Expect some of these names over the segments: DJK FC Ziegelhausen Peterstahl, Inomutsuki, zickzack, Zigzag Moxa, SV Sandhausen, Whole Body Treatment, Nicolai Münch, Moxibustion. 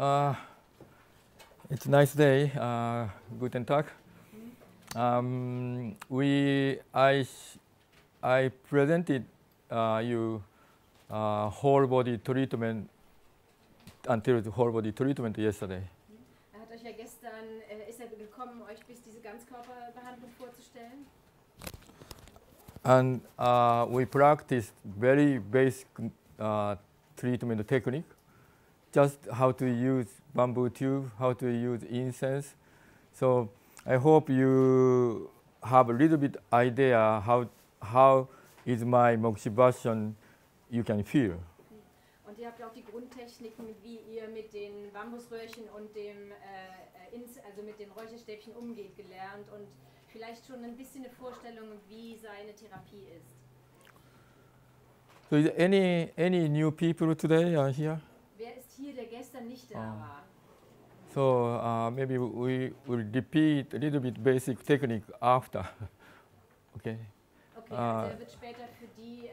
It's a nice day. Guten Tag. I presented you whole body treatment until the whole body treatment yesterday. Er hat euch ja gestern ist gekommen, euch bis diese Ganzkörperbehandlung vorzustellen. And we practiced very basic treatment technique, just how to use bamboo tube, how to use incense. So I hope you have a little bit idea how is my moxibustion you can feel. Und ihr habt ja auch die Grundtechniken, wie ihr mit den Bambusröhrchen und dem also mit den Räucherstäbchen umgeht, gelernt und vielleicht schon ein bisschen eine Vorstellung, wie seine Therapie ist. So is any new people today are here? Wer ist hier, der gestern nicht da war? So maybe we will repeat a little bit basic technique after. Okay. Okay, also er wird später für die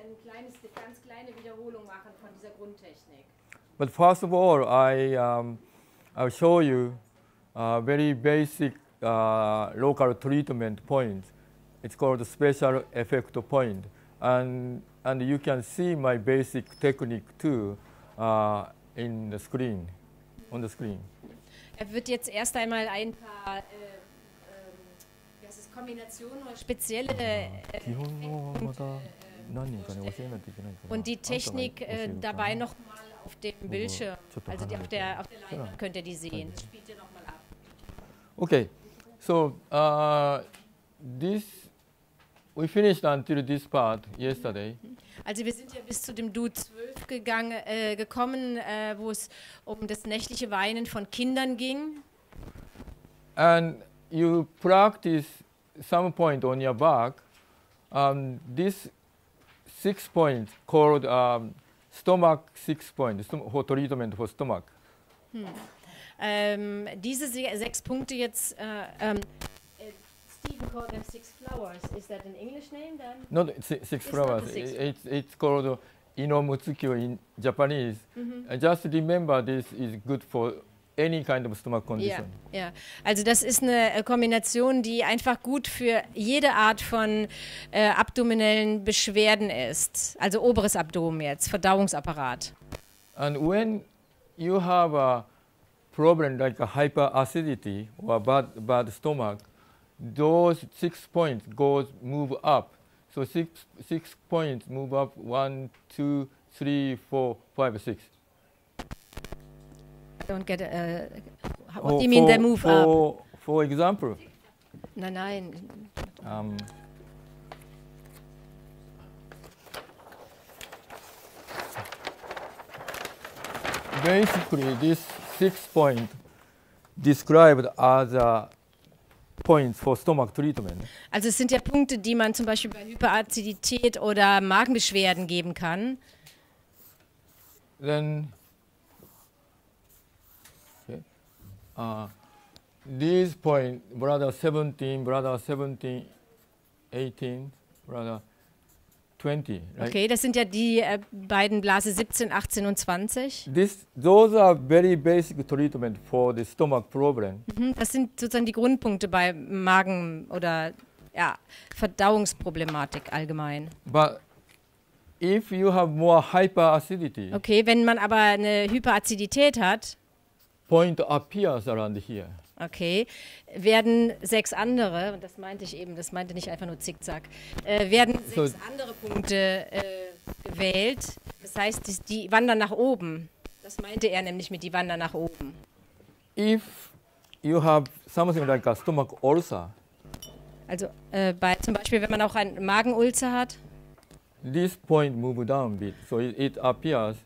ganz kleine Wiederholung machen von dieser Grundtechnik. But first of all, I'll show you very basic local treatment points. It's called special effect point, and you can see my basic technique too in the screen, on the screen. Er wird jetzt erst einmal ein paar Kombinationen oder spezielle und die Technik dabei nochmal auf dem Bildschirm, also auf der Leinwand könnt ihr die sehen. Das spielt ihr nochmal ab. Okay. So we finished until this part yesterday. Also wir sind ja bis zu dem Du 12 gekommen, wo es um das nächtliche Weinen von Kindern ging. And you practice some point on your back. This 6 point called stomach 6 point for treatment for stomach. Diese 6 Punkte jetzt, Stephen called them 6 flowers. Is that an English name then? No, six flowers. It's called Inomutsuki in Japanese. Just remember, this is good for any kind of stomach condition. Ja, yeah, yeah. Also das ist eine Kombination, die einfach gut für jede Art von abdominellen Beschwerden ist. Also oberes Abdomen jetzt, Verdauungsapparat. And when you have a problem like a hyperacidity or a bad stomach, those 6 points move up. So six points move up 1, 2, 3, 4, 5, 6. I don't get what do you mean they move up? For example. Nein. Basically, this 6 point described as points for stomach treatment. Also es sind ja Punkte, die man zum Beispiel bei Hyperazidität oder Magenbeschwerden geben kann. Then okay, these points, Bladder 17, Bladder 18, Bladder 20. Right? Okay, das sind ja die beiden Blase 17, 18 und 20. Those are very basic treatment for the stomach problem. Das sind sozusagen die Grundpunkte bei Magen- oder Verdauungsproblematik allgemein. But if you have more hyperacidity. Okay, wenn man aber eine Hyperazidität hat. Point appears around here. Okay, werden 6 andere, und das meinte ich eben, das meinte nicht einfach nur Zickzack, werden 6 andere Punkte gewählt. Das heißt, die wandern nach oben. Das meinte er nämlich mit die wandern nach oben. If you have something like a stomach ulcer. Also zum Beispiel, wenn man auch einen Magenulzer hat. This point move down a bit, so it appears.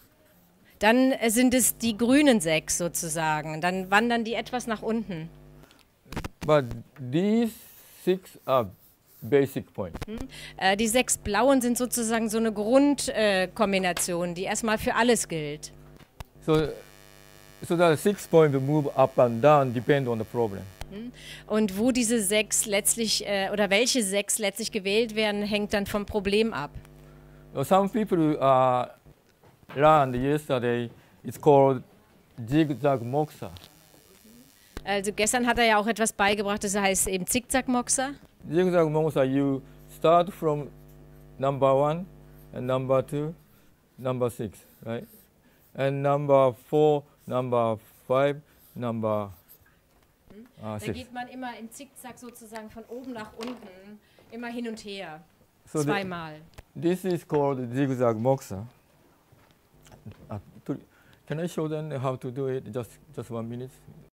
Dann sind es die grünen 6 sozusagen. Dann wandern die etwas nach unten. But these 6 are basic points. Die 6 blauen sind sozusagen so eine Grundkombination, die erstmal für alles gilt. So that 6 points move up and down depend on the problem. Und wo diese 6 letztlich oder welche 6 letztlich gewählt werden, hängt dann vom Problem ab. Some people learned yesterday, it's called Zigzag Moxa. Also gestern hat er ja auch etwas beigebracht, das heißt eben Zigzag Moxa. Zigzag Moxa, you start from number 1 and number 2, number 6, right? And number 4, number 5, number 6. Da geht man immer im Zigzag sozusagen von oben nach unten, immer hin und her, so zweimal. This is called Zigzag Moxa. Can I show them how to do it? Just 1 minute.